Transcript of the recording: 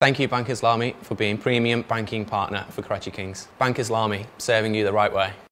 Thank you Bank Islami for being premium banking partner for Karachi Kings. Bank Islami, serving you the right way.